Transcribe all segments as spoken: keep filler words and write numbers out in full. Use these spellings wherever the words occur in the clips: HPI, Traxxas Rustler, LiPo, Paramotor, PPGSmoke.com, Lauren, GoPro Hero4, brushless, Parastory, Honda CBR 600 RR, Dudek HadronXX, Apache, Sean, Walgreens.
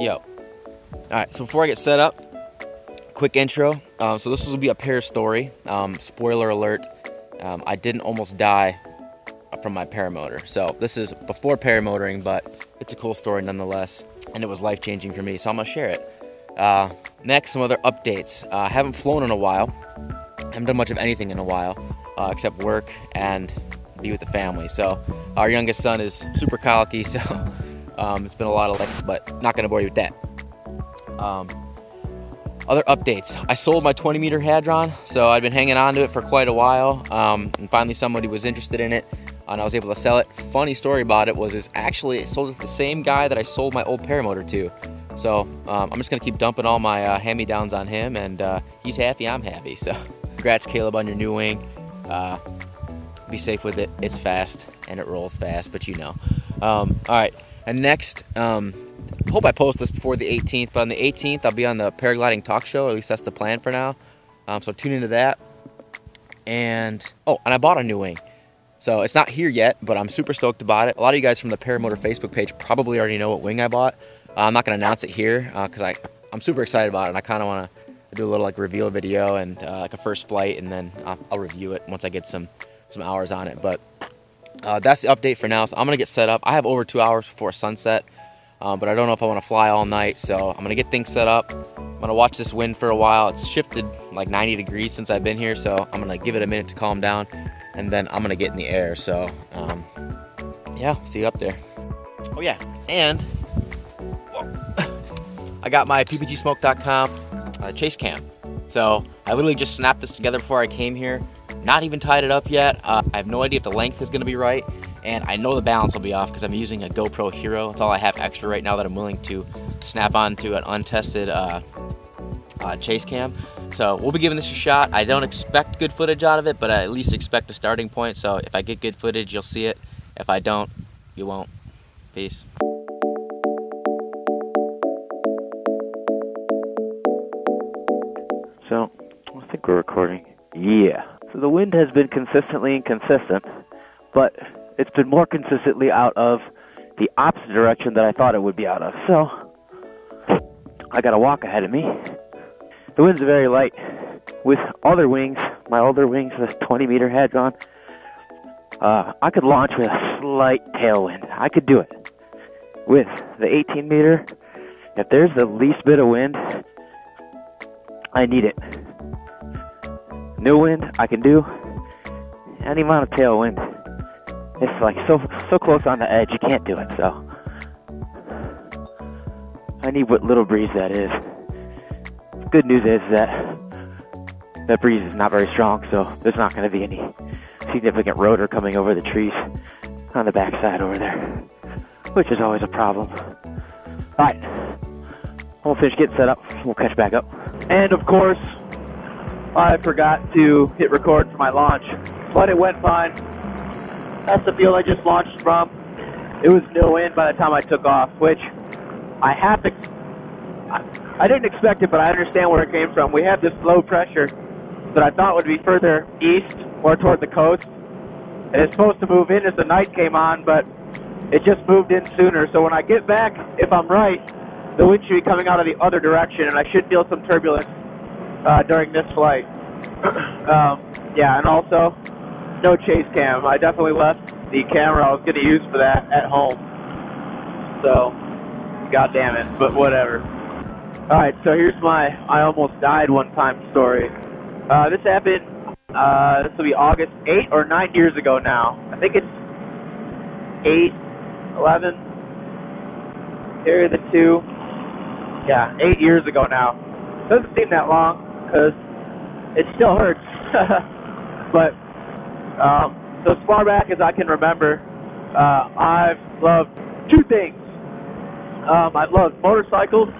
Yo. All right, so before I get set up, quick intro. Um, so this will be a Para story. Um, spoiler alert, um, I didn't almost die from my paramotor. So this is before paramotoring, but it's a cool story nonetheless, and it was life-changing for me, so I'm gonna share it. Uh, next, some other updates. Uh, I haven't flown in a while. I haven't done much of anything in a while, uh, except work and be with the family. So our youngest son is super colicky, so um, it's been a lot of life, but not gonna bore you with that. Um, other updates. I sold my twenty meter Hadron, so I'd been hanging on to it for quite a while, um, and finally somebody was interested in it, and I was able to sell it. Funny story about it was is actually I sold it to the same guy that I sold my old paramotor to. So um, I'm just gonna keep dumping all my uh, hand-me-downs on him, and uh, he's happy, I'm happy. So congrats, Caleb, on your new wing. Uh, be safe with it, it's fast, and it rolls fast, but you know. Um, all right, and next, um, hope I post this before the eighteenth, but on the eighteenth, I'll be on the Paragliding Talk Show, at least that's the plan for now. Um, so tune into that. And, oh, and I bought a new wing. So it's not here yet, but I'm super stoked about it. A lot of you guys from the Paramotor Facebook page probably already know what wing I bought. Uh, I'm not gonna announce it here because uh, I I'm super excited about it, and I kind of want to do a little like reveal video and uh, like a first flight, and then I'll, I'll review it once I get some some hours on it. But uh, that's the update for now. So I'm gonna get set up. I have over two hours before sunset, um, but I don't know if I want to fly all night. So I'm gonna get things set up. I'm gonna watch this wind for a while. It's shifted like ninety degrees since I've been here, so I'm gonna give it a minute to calm down, and then I'm gonna get in the air. So um, yeah, see you up there. Oh yeah, and whoa, I got my P P G smoke dot com uh, chase cam. So I literally just snapped this together before I came here, not even tied it up yet. Uh, I have no idea if the length is gonna be right, and I know the balance will be off because I'm using a GoPro Hero. It's all I have extra right now that I'm willing to snap onto an untested uh, Uh, chase cam. So we'll be giving this a shot. I don't expect good footage out of it, but I at least expect a starting point. So if I get good footage, you'll see it. If I don't, you won't. Peace. So I think we're recording. Yeah. So the wind has been consistently inconsistent, but it's been more consistently out of the opposite direction that I thought it would be out of. So I got a walk ahead of me. The wind's very light. With other wings, my older wings, the twenty meter Hadron, uh, I could launch with a slight tailwind. I could do it. With the eighteen meter, if there's the least bit of wind, I need it. No wind, I can do any amount of tailwind. It's like so so close on the edge, you can't do it. So I need what little breeze that is. Good news is that that breeze is not very strong, so there's not going to be any significant rotor coming over the trees on the backside over there, which is always a problem. All right, we'll finish getting set up. We'll catch back up. And of course, I forgot to hit record for my launch, but it went fine. That's the field I just launched from. It was no wind by the time I took off, which I have to. I didn't expect it, but I understand where it came from. We had this low pressure that I thought would be further east or toward the coast. And it's supposed to move in as the night came on, but it just moved in sooner. So when I get back, if I'm right, the wind should be coming out of the other direction, and I should feel some turbulence uh, during this flight. um, yeah, and also, no chase cam. I definitely left the camera I was going to use for that at home. So, God damn it, but whatever. Alright, so here's my I almost died one time story. Uh, this happened, uh, this will be August, eight or nine years ago now. I think it's eight, eleven, here are the two. Yeah, eight years ago now. Doesn't seem that long, because it still hurts. But, um, so as far back as I can remember, uh, I've loved two things. Um, I've loved motorcycles,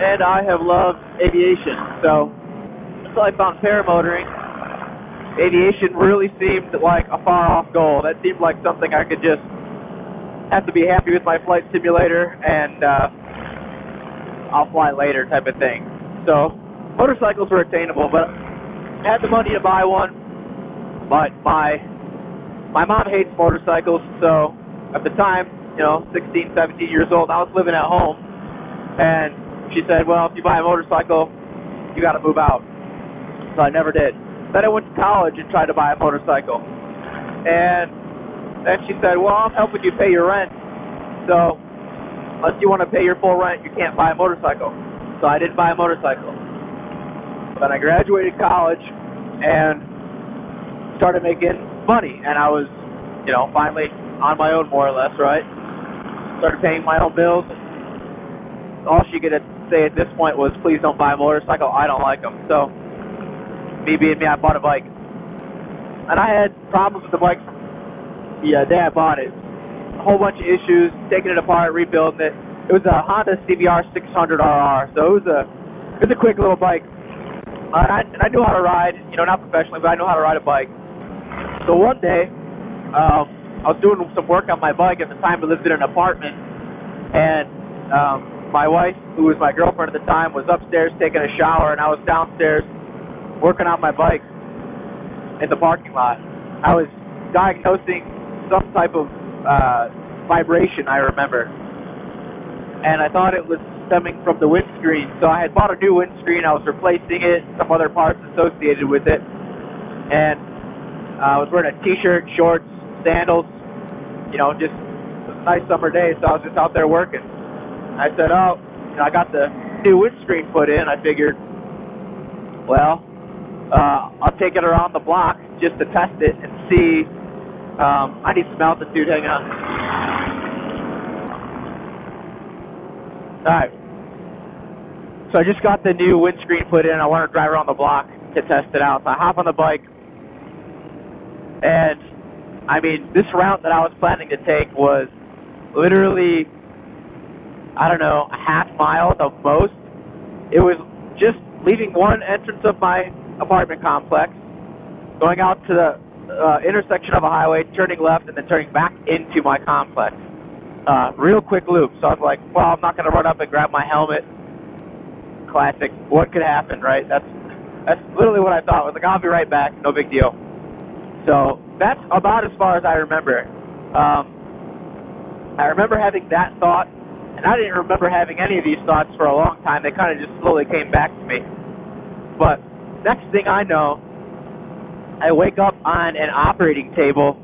and I have loved aviation. So until I found paramotoring, aviation really seemed like a far-off goal. That seemed like something I could just have to be happy with my flight simulator and uh, I'll fly later type of thing. So motorcycles were attainable, but I had the money to buy one, but my, my mom hates motorcycles, so at the time, you know, sixteen, seventeen years old, I was living at home. And she said, well, if you buy a motorcycle, you got to move out. So I never did. Then I went to college and tried to buy a motorcycle. And then she said, well, I'm helping you pay your rent. So unless you want to pay your full rent, you can't buy a motorcycle. So I didn't buy a motorcycle. Then I graduated college and started making money. And I was, you know, finally on my own, more or less, right? Started paying my own bills. All she could say at this point was, please don't buy a motorcycle. I don't like them. So me being me, I bought a bike. And I had problems with the bike from the day I bought it. A whole bunch of issues, taking it apart, rebuilding it. It was a Honda C B R six hundred R R. So it was a, it was a quick little bike. Uh, and I, and I knew how to ride, you know, not professionally, but I knew how to ride a bike. So one day, um, I was doing some work on my bike. At the time, I lived in an apartment, and um, my wife, who was my girlfriend at the time, was upstairs taking a shower, and I was downstairs working on my bike in the parking lot. I was diagnosing some type of uh, vibration, I remember, and I thought it was stemming from the windscreen. So I had bought a new windscreen. I was replacing it, some other parts associated with it, and uh, I was wearing a t-shirt, shorts, sandals, you know, just a nice summer day, so I was just out there working. I said, oh, you know, I got the new windscreen put in. I figured, well, uh, I'll take it around the block just to test it and see. Um, I need some altitude, hang on. Alright, so I just got the new windscreen put in. I wanted to drive around the block to test it out. So I hop on the bike, and I mean, this route that I was planning to take was literally, I don't know, a half mile at the most. It was just leaving one entrance of my apartment complex, going out to the uh, intersection of a highway, turning left, and then turning back into my complex. Uh, real quick loop. So I'm like, well, I'm not going to run up and grab my helmet. Classic. What could happen, right? That's that's literally what I thought. I was like, I'll be right back. No big deal. So that's about as far as I remember it. Um, I remember having that thought, and I didn't remember having any of these thoughts for a long time. They kind of just slowly came back to me. But next thing I know, I wake up on an operating table.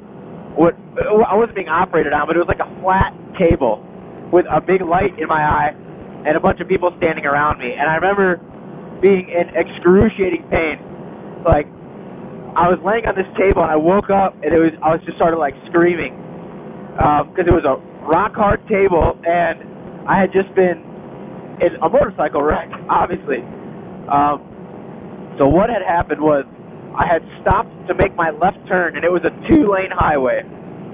What, I wasn't being operated on, but it was like a flat table with a big light in my eye and a bunch of people standing around me. And I remember being in excruciating pain. Like, I was laying on this table, and I woke up, and it was I was just sort of like screaming because um, it was a rock hard table, and I had just been in a motorcycle wreck, obviously. Um, so what had happened was, I had stopped to make my left turn, and it was a two-lane highway.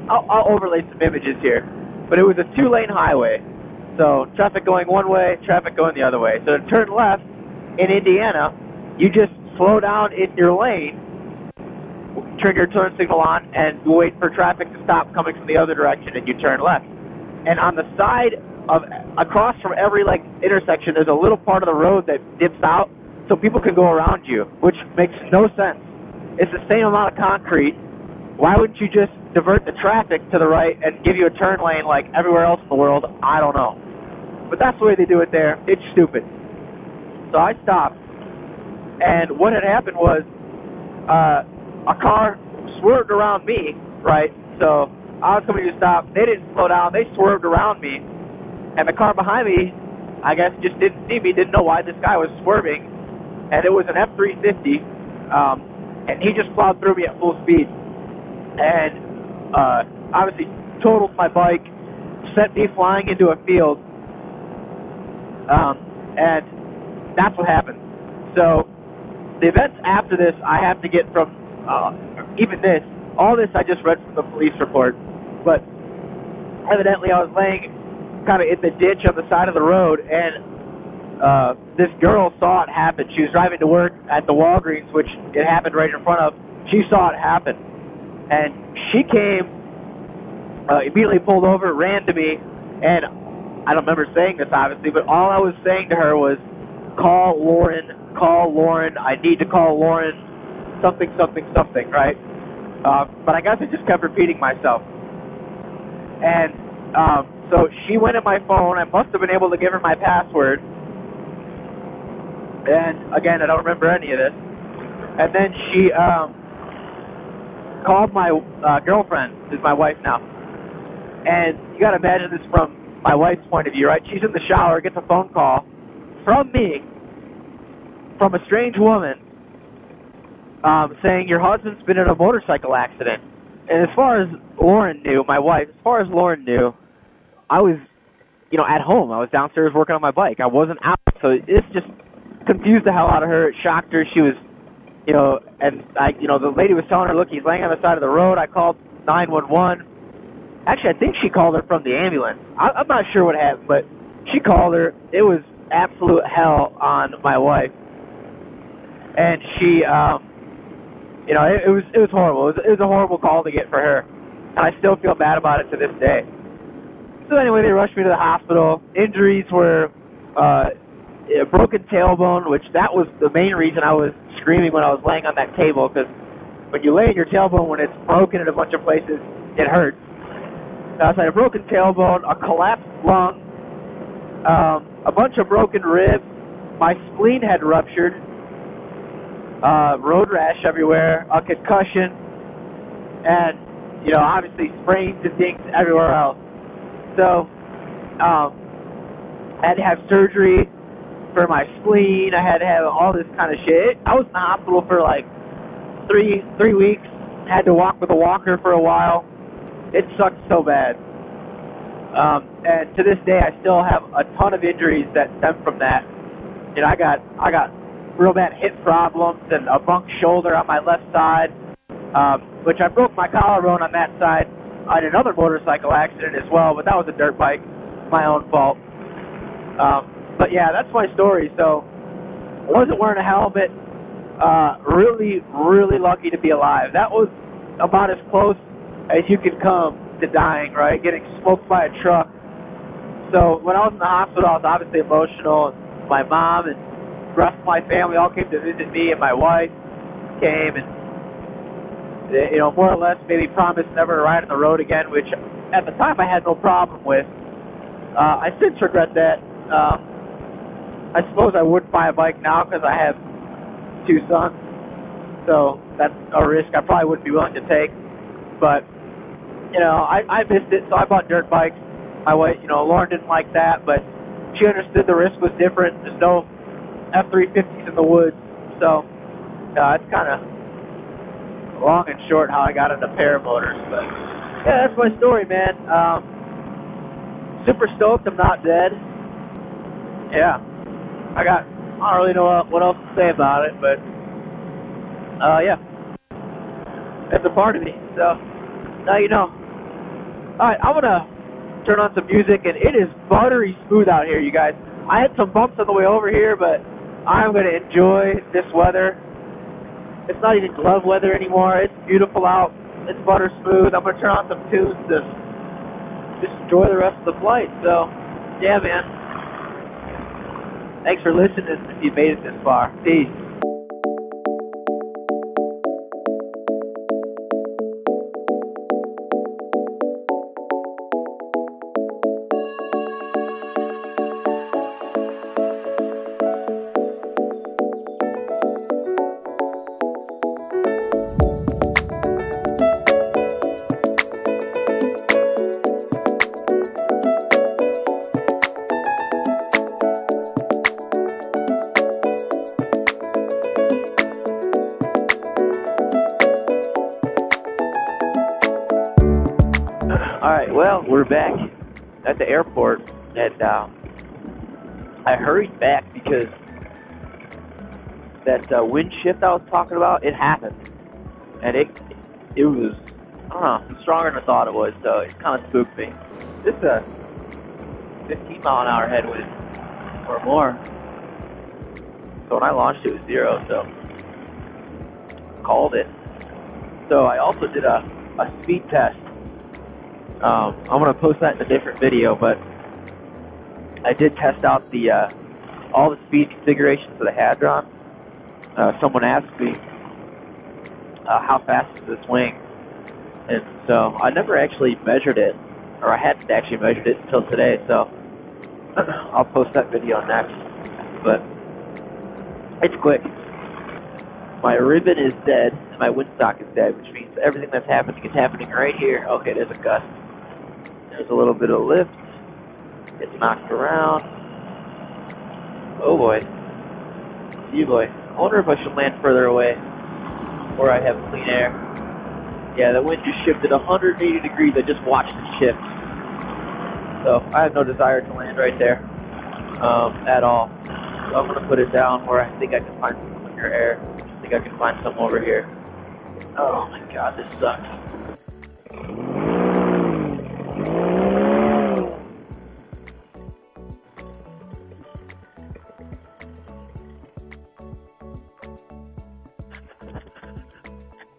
I'll, I'll overlay some images here. But it was a two-lane highway. So traffic going one way, traffic going the other way. So to turn left in Indiana, you just slow down in your lane, turn your turn signal on, and wait for traffic to stop coming from the other direction, and you turn left. And on the side of, across from every like intersection, there's a little part of the road that dips out so people can go around you, which makes no sense. It's the same amount of concrete. Why wouldn't you just divert the traffic to the right and give you a turn lane like everywhere else in the world? I don't know. But that's the way they do it there. It's stupid. So I stopped. And what had happened was uh, a car swerved around me, right? So I was coming to stop. They didn't slow down. They swerved around me. And the car behind me, I guess, just didn't see me, didn't know why this guy was swerving. And it was an F three fifty. Um, And he just plowed through me at full speed. And uh, obviously totaled my bike, sent me flying into a field. Um, and that's what happened. So the events after this, I have to get from uh, even this. All this I just read from the police report. But evidently I was laying kind of in the ditch on the side of the road. And Uh, this girl saw it happen. She was driving to work at the Walgreens, which it happened right in front of. She saw it happen. And she came, uh, immediately pulled over, ran to me, and I don't remember saying this, obviously, but all I was saying to her was, call Lauren, call Lauren, I need to call Lauren, something, something, something, right? Uh, but I guess I just kept repeating myself. And um, So she went in my phone. I must have been able to give her my password. And, again, I don't remember any of this. And then she um, called my uh, girlfriend, who's my wife now. And you got to imagine this from my wife's point of view, right? She's in the shower, gets a phone call from me, from a strange woman, um, saying your husband's been in a motorcycle accident. And as far as Lauren knew, my wife, as far as Lauren knew, I was, you know, at home. I was downstairs working on my bike. I wasn't out. So this just confused the hell out of her. It shocked her. She was, you know, and I, you know, the lady was telling her, look, he's laying on the side of the road. I called nine one one. Actually, I think she called her from the ambulance. I, I'm not sure what happened, but she called her. It was absolute hell on my wife. And she, um, you know, it, it was it was horrible. It was, it was a horrible call to get for her. And I still feel bad about it to this day. So anyway, they rushed me to the hospital. Injuries were uh, a broken tailbone, which that was the main reason I was screaming when I was laying on that table, because when you lay in your tailbone, when it's broken in a bunch of places, it hurts. So I had a broken tailbone, a collapsed lung, um, a bunch of broken ribs. My spleen had ruptured. Uh, road rash everywhere, a concussion, and, you know, obviously sprains and dings everywhere else. So, um, I had to have surgery for my spleen. I had to have all this kind of shit. I was in the hospital for like three, three weeks. I had to walk with a walker for a while. It sucked so bad. Um, and to this day, I still have a ton of injuries that stem from that. You know, I got, I got real bad hip problems and a bunked shoulder on my left side, um, which I broke my collarbone on that side on another motorcycle accident as well, but that was a dirt bike, my own fault. Um, but yeah, that's my story. So I wasn't wearing a helmet. Uh, really, really lucky to be alive. That was about as close as you could come to dying, right? Getting smoked by a truck. So when I was in the hospital, I was obviously emotional. My mom and the rest of my family all came to visit me, and my wife came and, you know, more or less maybe promised never to ride on the road again, which at the time I had no problem with. Uh, I since regret that. Um, I suppose I would buy a bike now because I have two sons, so that's a risk I probably wouldn't be willing to take. But, you know, I, I missed it, so I bought dirt bikes. My wife, you know, Lauren didn't like that, but she understood the risk was different. There's no F three fifties in the woods, so uh, it's kind of long and short how I got into paramotors. But yeah, that's my story, man. Um, super stoked I'm not dead. Yeah, I got I don't really know what else to say about it, but uh, yeah, it's a part of me. So now you know. All right, I'm gonna turn on some music, and it is buttery smooth out here, you guys. I had some bumps on the way over here, but I'm going to enjoy this weather. It's not even glove weather anymore. It's beautiful out. It's butter smooth. I'm going to turn on some tunes and just enjoy the rest of the flight. So, yeah, man. Thanks for listening if you made it this far. Peace. Back at the airport, and uh, I hurried back because that uh, wind shift I was talking about, it happened, and it it was I don't know, stronger than I thought it was, so it kind of spooked me. This is a fifteen mile an hour headwind or more, so when I launched it was zero, so called it. So I also did a, a speed test. Um, I'm going to post that in a different video, but I did test out the uh, all the speed configurations for the Hadron. Uh, someone asked me uh, how fast is this wing, and so I never actually measured it. or I hadn't actually measured it until today, so I'll post that video next, but it's quick. My ribbon is dead, and my windsock is dead, which means everything that's happening is happening right here. Okay, there's a gust. There's a little bit of lift. It's knocked around. Oh boy. Gee boy. I wonder if I should land further away, where I have clean air. Yeah, the wind just shifted one hundred eighty degrees. I just watched it shift. So I have no desire to land right there um, at all. So I'm going to put it down where I think I can find some cleaner air. I can find some over here. Oh my god, this sucks.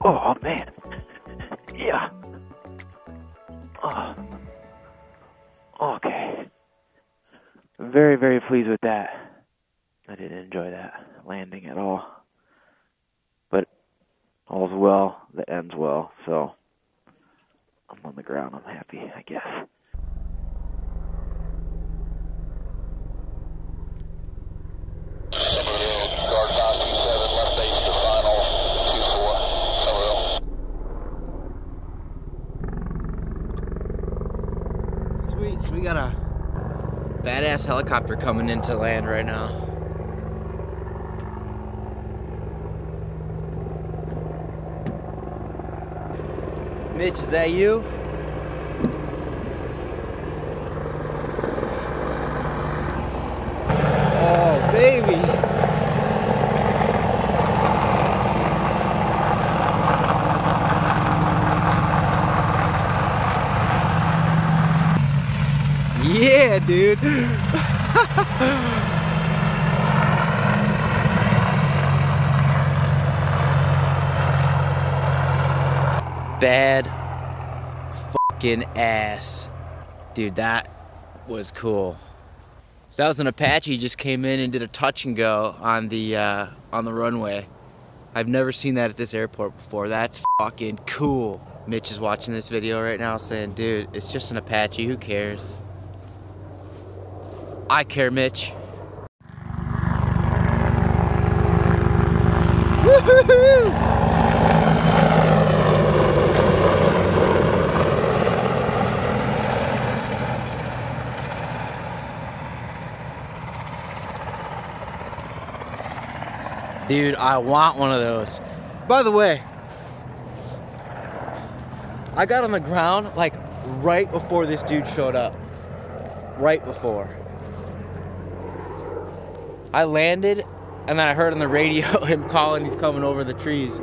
Oh man. Yeah. Oh. Okay. Very, very pleased with that. I didn't enjoy that landing at all. All's well that ends well, so I'm on the ground, I'm happy, I guess. Sweet, so we got a badass helicopter coming into land right now. Mitch, is that you? Oh, baby! Yeah, dude! Bad fucking ass. Dude, that was cool. So that was an Apache, just came in and did a touch and go on the uh, on the runway. I've never seen that at this airport before. That's fucking cool. Mitch is watching this video right now saying, dude, it's just an Apache, who cares? I care, Mitch. Woohoo! Dude, I want one of those. By the way, I got on the ground like right before this dude showed up. Right before. I landed and then I heard on the radio him calling, he's coming over the trees.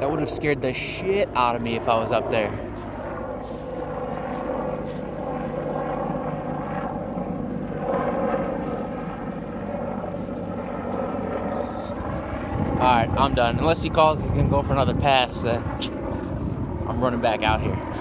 That would have scared the shit out of me if I was up there. Alright, I'm done. Unless he calls, he's gonna go for another pass, then I'm running back out here.